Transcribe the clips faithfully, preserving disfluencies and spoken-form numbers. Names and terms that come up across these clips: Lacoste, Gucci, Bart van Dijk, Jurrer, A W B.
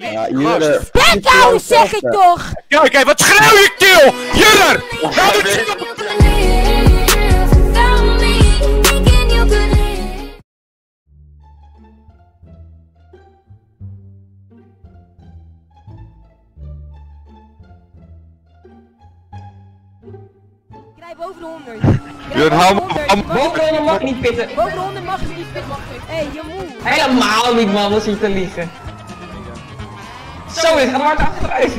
Ja, Jurrer. Spit nou, zeg ik toch! Ja, kijk, wat schreeuw je, Til! Jurrer! Ga doe je op boven de honderd. Boven de honderd mag niet pitten. Boven de honderd mag je niet pitten. Hé, hey, je moet. Helemaal niet, man, dat is niet te liegen. Zo is het hard achteruit.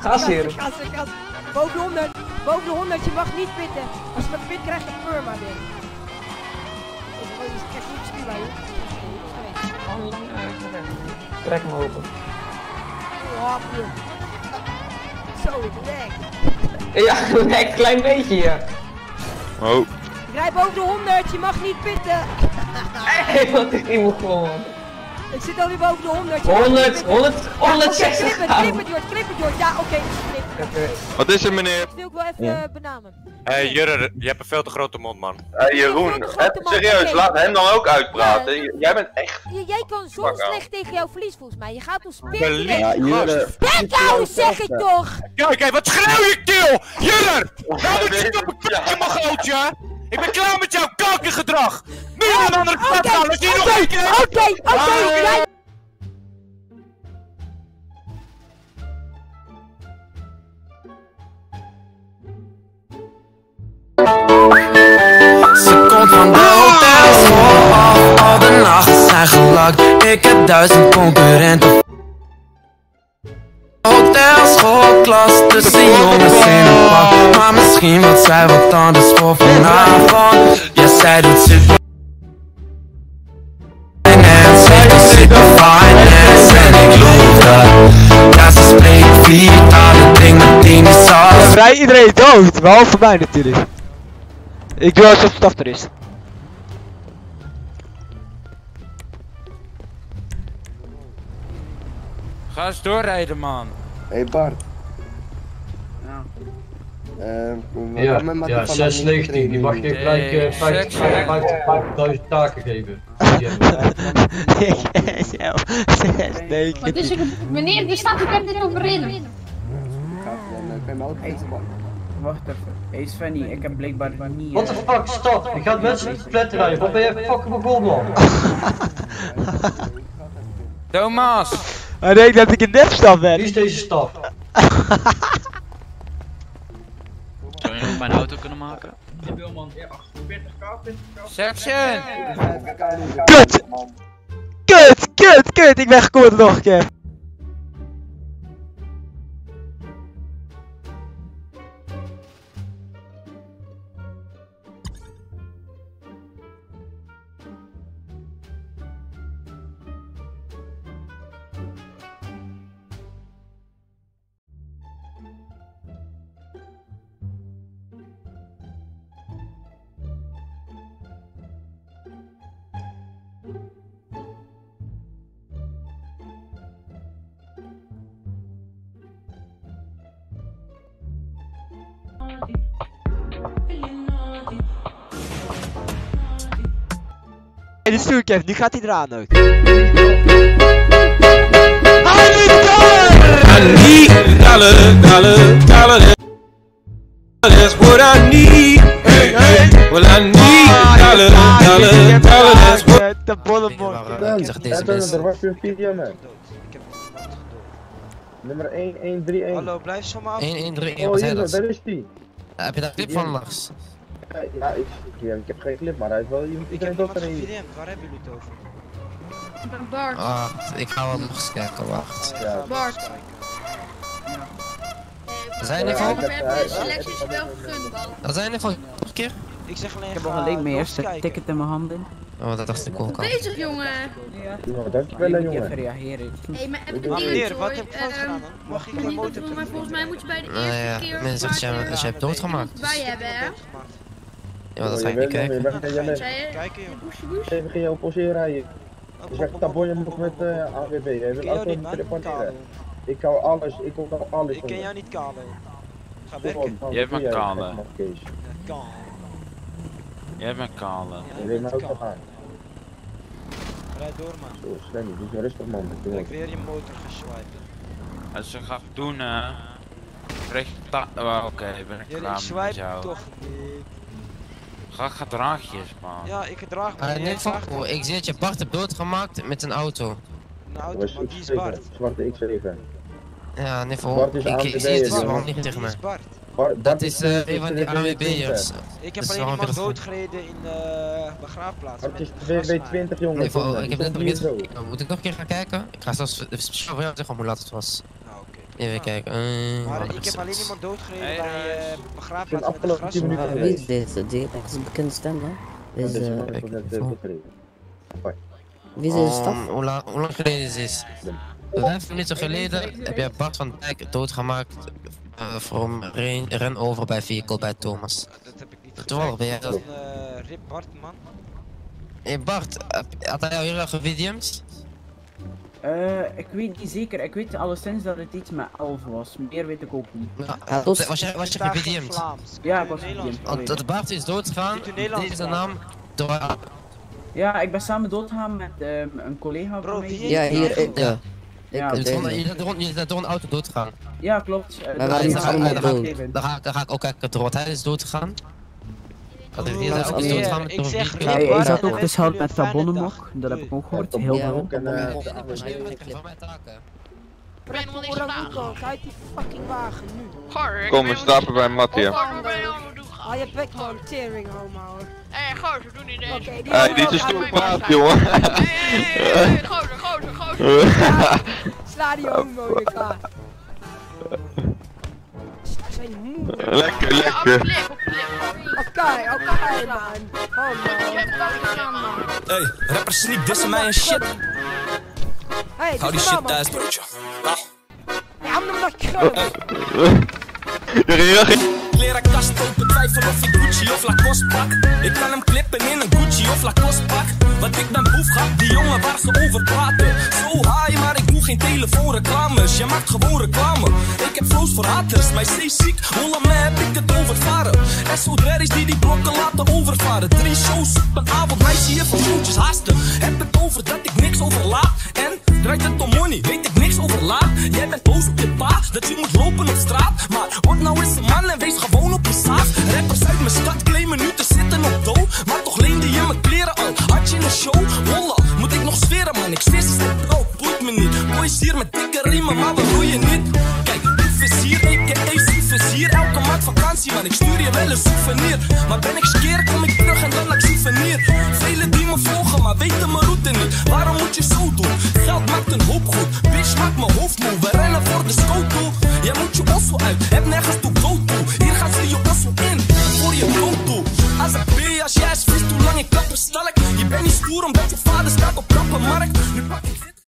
Gas hier. Kassen, kassen. Boven de honderd. Boven de honderd, je mag niet pitten. Als je maar pit krijgt, een firma weer. Oh, je krijgt niet stuur bij je. Trek hem open. Oh, zo, lekker. Ja, gelijk een klein beetje, ja. Oh. Rij boven de honderd, je mag niet pitten. Hé, hey, wat is die moe gewoon, man. Ik zit alweer boven de honderd. honderd, honderdzestig. Knip het, knip het, Jord, knip het, Jord. Ja, oké, okay, knip okay. Wat is er, meneer? Dat wil ik wel even ja. uh, benamen. Hé, hey, Jurrer, je hebt een veel te grote mond, man. Hé, hey, Jeroen, heb, serieus, okay. Laat hem dan ook uitpraten. Ja, jij bent echt... J jij kan zo slecht tegen jouw verlies, volgens mij. Je gaat ons spitten. Ja, Jurrer. Spit nou, zeg ik toch! Ja, kijk, wat schreeuw je, Til! Jurrer! Nou doet je op een kutje, mijn gootje! Ik ben klaar met jouw kankergedrag! Nu aan een andere kant gaan, als je nog een keer... Oké, oké, oké! Ze komt van brood en school af, al de nachten zijn gelakt. Ik heb duizend concurrenten. Hotel, school, klas, tussen jongens in een pak. Maar misschien wordt zij wat anders voor vanavond. Ja, zij doet super finance, zij doet super finance en ik loop dat. Ja, ze spreekt vier talen, ding met tien is alles. Vrij iedereen dood, behalve mij natuurlijk. Ik doe alsof het achter is. Ga eens doorrijden, man. Hé, hey Bart. Ja. Uh, ja, ja, ja zes negentien, die mag je gelijk uh, vijftigduizend taken geven. zes negentien. Wat is er? Meneer, die staat, ik heb dit overreden. Gaat dan kan je me ook eten, man. Wacht even. Hey Svenny, ik heb blijkbaar niet. Wat de fuck, stop! Je gaat mensen niet flatteren, wat ben jij fucking begon, man? Thomas! Hij denkt dat ik een nepstaf ben. Wie is deze staf? Zou je nog mijn auto kunnen maken? Ik wil, man, achtenveertig k, twintig k. Section! Kut! Kut, kut, kut! Ik ben gekoord nog een keer. En de stuurkef, nu gaat hij eraan ook. I need dollar, dollar, dollar. That's what I need. Hey, hey. Well, I need dollar, dollar, dollar. That's what. De bollenborgen. Ik zag deze best. Er was weer video man. Nummer een een drie een. Hallo, blijf zo maar af. een een drie een, wat zei dat? Daar is die. Heb je daar clip van, Lars? Ja, ik, ik, ik heb geen clip, maar hij is wel iemand. Ik heb niemand gefilmd, waar hebben jullie het over? Bart. Ah, ik ga wel nog eens kijken, wacht. Ja, Bart. Ja. Zijn er van? Ik heb de selecties wel gegund, Bart. Dat zijn er van, nog een keer? Ik zeg alleen, ik heb nog een link meer, een ticket in mijn handen. Oh, dat dacht ik ook al. Bezig, jongen! Ja, dankjewel, jongen. Hé, maar heb ik een dingetje voor je? Mag ik mijn motor doen? Maar volgens mij moet je bij de eerste keer... Mensen zeggen dat je hebt doodgemaakt. Wij hebben, hè? Ja, dat ga ik niet kijken. Kijken, jongen. Even geen jouw poseren rijden. Je zegt taboyen nog met A W B. Je wil auto niet teleporteren. Ik hou alles, ik kom al alles. Ik ken jou niet kalen. Ga werken. Je hebt maar kalen. Jij bent kale. Ja, je weet me ook nog aan. Rijd door man. Zo, Slenny, doe je rustig man. Ik heb weer je motor geswiped. Als je gaat doen hè. Recht ta... Oh, oké, okay, ben ik ja, klaar ik swipe met jou. Toch niet. Ga, ga draagjes man. Ja, ik draag me. Uh, nee, fuck hoor, ik zie dat je Bart hebt doodgemaakt met een auto. Een auto, maar die is Bart. Zwarte X zeven. Ja, nee, voor ik, ik zie het waarom niet tegen mij. Bart. Bart, dat is uh, een van die A W B'ers. Ik heb alleen iemand doodgereden in de begraafplaats. Het is twee bij twintig jongens. Nee, ik heb net begint. Moet ik nog een keer gaan kijken? Ik ga zelfs speciaal voor jou zeggen hoe laat het was. Nou, oké. Even kijken. Maar ik heb alleen iemand doodgereden bij de begraafplaats met de gras. Wie is deze? Die heeft een bekende stem, hè? Wie is deze stad? Hoe lang geleden is dit? Vijf minuten geleden heb jij Bart van Dijk doodgemaakt uh, voor een ren over bij vehicle bij Thomas. Dat heb ik niet gezegd. Ben jij dat? Uh, Rip Bart man. Hé hey Bart, had hij jou heel erg gevideomd? Uh, ik weet niet zeker, ik weet alleszins dat het iets met elf was, meer weet ik ook niet. Ja, ja, was, was jij, was je gevideomd? Ja, ik was gevideomd. Want dat Bart is doodgegaan, deze naam door... Ja, ik ben samen doodgegaan met um, een collega Bro, van mij. Ja, hier, ik, ja. Ja, je bent door een auto doodgegaan. Ja, klopt. Daar ga ik ook kijken door, want hij is doodgegaan. Ik zeg ik zat ook geschuild met Sabonnemog, dat heb ik ook gehoord, heel veel. Rijd die fucking wagen nu. Kom, we stappen bij Mattia. Ah, je bek man, tering homo. Hé, gozer, doe niet eens. Hé, dit is toch kwaad, jongen. Hé, gozer, gozer, gozer. Sla die homo in elkaar. Lekker, lekker. Oké, oké, man. Hé, rapper Sneak, dissen mij en shit. Hou die shit thuis, broodje. Ja, hou hem nog groot. Leraarkast open, twijfel of ik Gucci of Lacoste pak. Ik kan hem klippen in een Gucci of Lacoste pak. Want ik ben boef gehad, die jongen waar ze over praten. Zo high, maar ik doe geen telefoonreclames. Je maakt gewoon reclame. Ik heb flows voor haters, mij steeds ziek. Holla me heb ik het overvaren. En zo dread is die die blokken laten overvaren. Drie shows op een avond, mij zie je van showtjes haasten. Heb het over dat ik niks overlaat. En draait het om money, weet ik niks overlaat. Jij bent boos op je pa, dat je moet lopen op straat. Maar wat nou is een man en wees gewoon. Gewoon op een saaf, rappers uit mijn stad claimen nu te zitten op do. Maar toch leende je mijn kleren al, had je een show? Holla, moet ik nog zweren man, ik vis is dit bro, boeit me niet. Boys hier met dikke riemen, maar we roeien niet. Kijk, dit vizier, a k a. Vizier, elke maand vakantie man, ik stuur je wel een souvenir. Maar ben ik skeer, kom ik terug en dan naar souvenir. Velen die me volgen, maar weten mijn route niet. Waarom moet je zo doen? Geld maakt een hoop goed, bitch maakt mijn hoofd moe. We rennen voor de scoto, jij moet je osso uit, heb nergens toe go toe. Hier gaan ze je osso in, voor je brood toe. Als ik ben, als jij is vis, hoe lang ik klapper stalk. Je bent niet stoer omdat je vader staat op klappenmarkt. Nu pak ik dit.